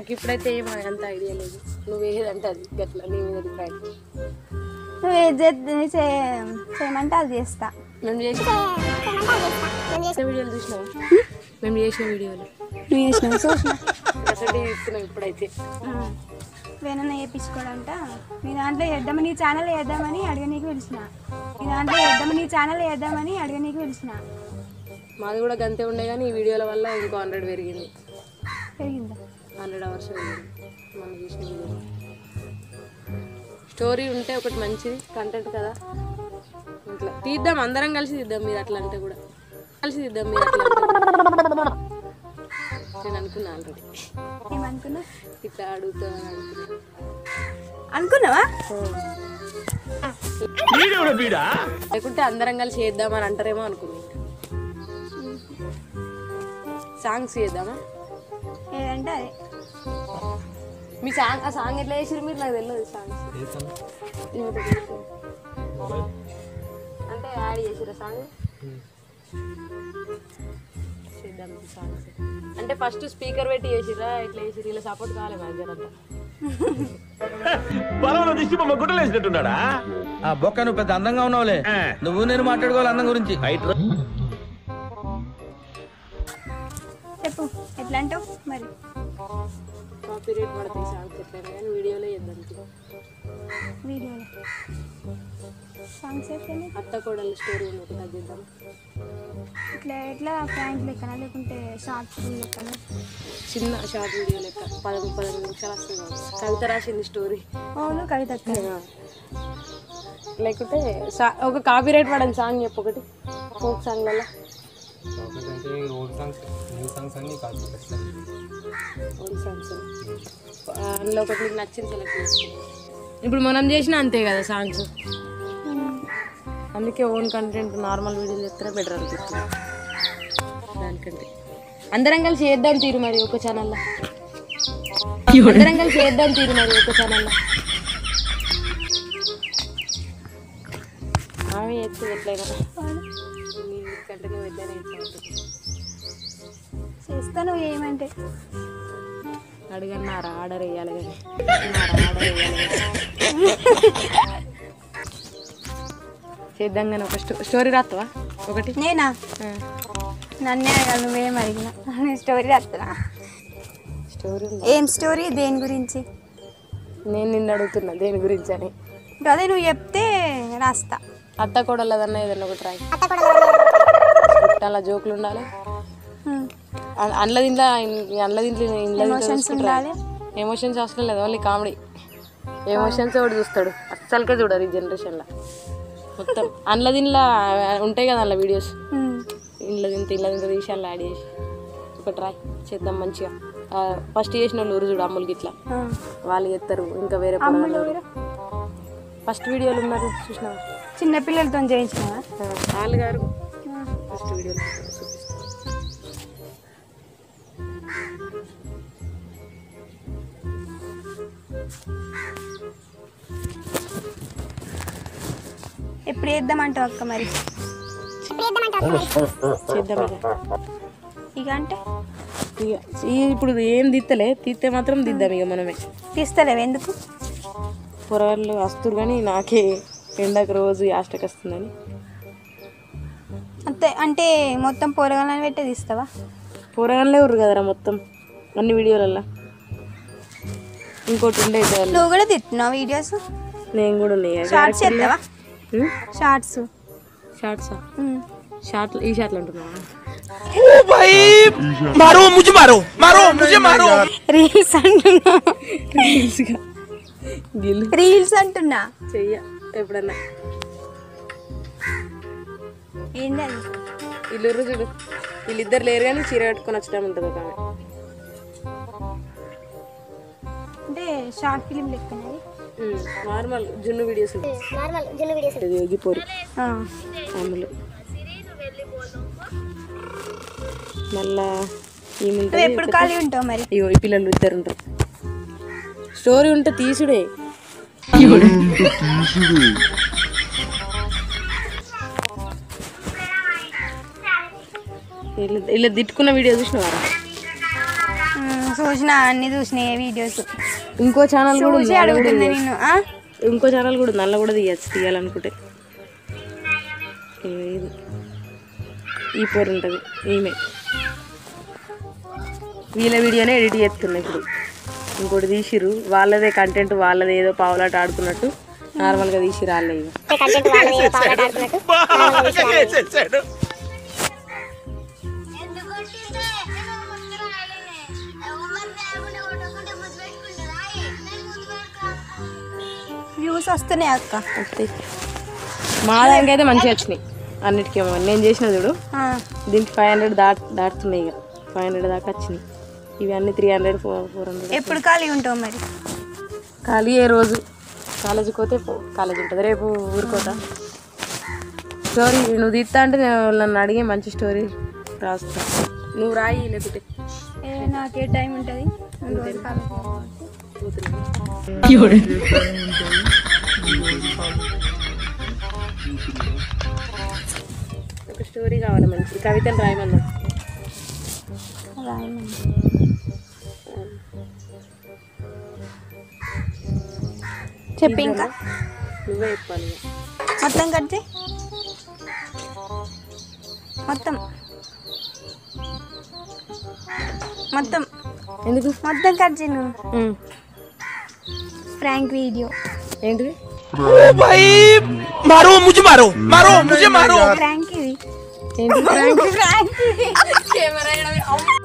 నాకు ఇప్పుడైతే ఏమో అంత ఐడియా లేదు. నువ్వు ఏదంటే అది గట్లా నీ మీద డిపెండ్. నువ్వు చేయమంటే అది చేస్తా. మేము చేసిన వీడియోలు చూసినావు. మేము చేసిన వీడియోలు నువ్వు చేసినావు చూసినా అసలు ఇస్తున్నావు. ఇప్పుడైతే వేణన్న చేయించుకోడంట మీ దాంట్లో చేద్దామని నీ ఛానల్ వేద్దామని అడగనీకి పిలిచిన. మీ దాంట్లో చేద్దామని నీ ఛానల్ వేద్దామని అడగనీకి పిలిచిన. మాది కూడా గంతే ఉండే కానీ ఈ వీడియోల వల్ల ఇంకో 100 పెరిగింది. పెరిగిందా? 100 అవర్స్ మనం చేసిన వీడియో స్టోరీ ఉంటే ఒకటి మంచిది కంటెంట్ కదా. ఇట్లా తీద్దాం, అందరం కలిసి తీద్దాం. మీరు అట్లా అంటే కూడా కలిసి తీద్దాం. మీరు అట్లా నేను అనుకున్నా ఆల్రెడీ. ఏమనుకున్నా? ఇట్లా అడుగుతా అనుకున్నావా? లేకుంటే అందరం కలిసి చేద్దామని అంటారేమో అనుకున్నా. సాంగ్స్ చేద్దామా? ఏదంటే అదే. మీ సాంగ్ ఆ సాంగ్ ఎట్లా చేసారు మీరు? నాకు తెలియదు. సాంగ్స్ అంటే యాడ్ చేసారా సాంగ్? చేద్దాం సాంగ్స్ అంటే ఫస్ట్ స్పీకర్ పెట్టి చేసిరా? ఇట్లా చేసి ఇలా సపోర్ట్ కావాలి మేనేజర్ అంట. బలవన దిష్టి బొమ్మ గుట్టలేసినట్టున్నాడా? ఆ బొక్క నువ్వు పెద్ద అందంగా ఉన్నావులే. నువ్వు నేను మాట్లాడుకోవాలి అందం గురించి. చెప్పు ఎట్లా అంటావు మరి? కాపీరైట్ పడతాయి సాంగ్స్ ఎట్లయినా కానీ వీడియోలో చేద్దాం. వీడియోలో సాంగ్స్ ఎట్లయినా అత్త కోడలు స్టోరీ ఉన్నట్టు తగ్గిద్దాం. ఇట్లా ఎట్లా ఫ్రాంక్ లెక్కన లేకుంటే షార్ట్ లెక్కన? చిన్న షార్ట్ వీడియో లెక్క 10-15 నిమిషాలు వస్తుంది. కవిత రాసింది స్టోరీ. అవును కవిత. లేకుంటే ఒక కాపీరైట్ పడని సాంగ్ చెప్పు ఒకటి. ఫోక్ సాంగ్ వల్ల అందులో ఒకటి మీకు నచ్చింది సెలెక్ట్ చేసుకున్నాం. ఇప్పుడు మనం చేసినా అంతే కదా సాంగ్స్. అందుకే ఓన్ కంటెంట్ నార్మల్ వీడియోలు చేస్తే బెటర్ అనిపిస్తుంది. దానికంటే అందరం కలిసి చేద్దాం తీరు మరి ఒక ఛానల్లో. అందరం కలిసి చేద్దాం తీరు మరి ఒక ఛానల్లో. ఆమె చేస్తే ఎట్లయినా కంటిన్యూ ఎట్లయినా చేస్తా. నువ్వు ఏమంటే అడిగన్నారా? ఆర్డర్ వేయాలి కానీ చేద్దాం కానీ ఒక స్టోరీ రాస్తావా ఒకటి? నేనా? నన్నే అడగాలి. నువ్వేం అడిగినా నేను స్టోరీ రాస్తున్నా. స్టోరీ ఏం స్టోరీ? దేని గురించి? నేను నిన్ను అడుగుతున్నా దేని గురించి అని. అదే నువ్వు చెప్తే రాస్తా. అత్త కోడలదన్నా ఏదన్నా ఒకటి రాయి. అలా జోకులు ఉండాలి. ఎమోషన్స్ అవసరం లేదు. Only comedy. ఎమోషన్స్ ఒకటి చూస్తాడు అస్సలుకే చూడరు ఈ జనరేషన్లో మొత్తం. అందులో దీనిలో ఉంటాయి కదా అందులో వీడియోస్. ఇంట్లో తీసి అందులో యాడ్ చేసి ఒక ట్రై చేద్దాం మంచిగా. ఫస్ట్ చేసిన వాళ్ళు ఊరు చూడు అమ్ములకి ఇట్లా వాళ్ళు చేస్తారు. ఇంకా వేరే ఫస్ట్ వీడియోలు ఉన్నారు చూసినా చిన్నపిల్లలతో చేయించిన వాళ్ళు గారు ఫస్ట్ వీడియోలు ఎప్పుడు చేద్దామంటావు అక్క మరి? ఇక అంటే ఇప్పుడు ఏం తీస్తలే. తీస్తే మాత్రం దిద్దాం ఇక మనమే. తీస్తలేవు ఎందుకు? పొరవాళ్ళు వస్తురు కానీ నాకే ఎండకు రోజు యాస్టకి వస్తుందని. అంతే అంటే మొత్తం పొరగాలని పెట్టే తీస్తావా? పొరగానే ఊరు కదరా మొత్తం అన్ని వీడియోలల్లో. ఇంకోటి ఉండే నువ్వు కూడా తిట్టినావు వీడియోస్. నేను కూడా ఉన్నాయి. షార్ట్స్ చేద్దావా? షార్ట్స్. షార్ట్సా? షార్ట్ ఈ షార్ట్లు అంటున్నావా? రీల్స్ అంటున్నా. రీల్స్గా రీల్స్ అంటున్నా చెయ్య ఎప్పుడన్నా. ఏంటి వీళ్ళుర్రు చూడు. వీళ్ళిద్దరు లేరు కానీ చీర కట్టుకొని వచ్చడం ఉంటుంది ఒక ఆమె. అంటే షార్ట్ ఫిలిం లెక్కనే నార్మల్ జున్ను వీడియోస్. నార్మల్ జున్ను వీడియోస్ యోగిపోరు అమలు. మళ్ళా ఏముంటుంది? ఎప్పుడు ఖాళీ ఉంటావు మరి? అయ్యో ఈ పిల్లలు ఇద్దరు ఉంటారు. స్టోరీ ఉంటే తీసుడే. ఇలా తిట్టుకున్న వీడియో చూసినవారా? చూసినా అన్ని చూసినా వీడియోస్ ఇంకో ఛానల్ కూడా ఉంది అడుగుతున్నా నిన్ను ఆ ఇంకో ఛానల్ కూడా నల్ల కూడా తీయాలనుకుంటే ఈ పేరు ఉంటది ఈమే వీళ్ళ వీడియోనే ఎడిట్ చేస్తున్నా ఇప్పుడు ఇంకోటి తీసిరు వాళ్ళదే కంటెంట్ వాళ్ళదే ఏదో పావులాట ఆడుకున్నట్టు నార్మల్ గా తీసిరు వాళ్ళే కంటెంట్ వాళ్ళదే ఏదో పావులాట ఆడుకున్నట్టు వ్యూస్ వస్తనే అక్క అంతే మాదానికైతే మంచిగా వచ్చినాయి అన్నిటికేమో నేను చేసిన చూడు దీనికి 500 దాటుతున్నాయి ఇక 500 దాకా వచ్చినాయి ఇవి అన్ని 300 400 ఎప్పుడు ఖాళీ ఉంటావు మరి ఖాళీ ఏ రోజు కాలేజీకి పోతే కాలేజీ ఉంటుంది రేపు ఊరుకోతా స్టోరీ నువ్వు తీస్తా అంటే నన్ను అడిగే మంచి స్టోరీ రాస్తా నువ్వు రాయి లేకుంటే నాకే టైం ఉంటుంది ఒక స్టోరీ కావాలి మంచి కవితను రాయమన్నా చెప్పి ఇంకా నువ్వే చెప్పాలి మొత్తం కట్ చేయి మొత్తం మొత్తం ఎందుకు మొత్తం కట్ చేయి నువ్వు ప్రాంక్ వీడియో ఏంటిది ఓ భాయ్ मारो मुझे मारो मारो मुझे मारो ప్రాంక్ ఇది ఏంటి ప్రాంక్ కెమెరా ఎడ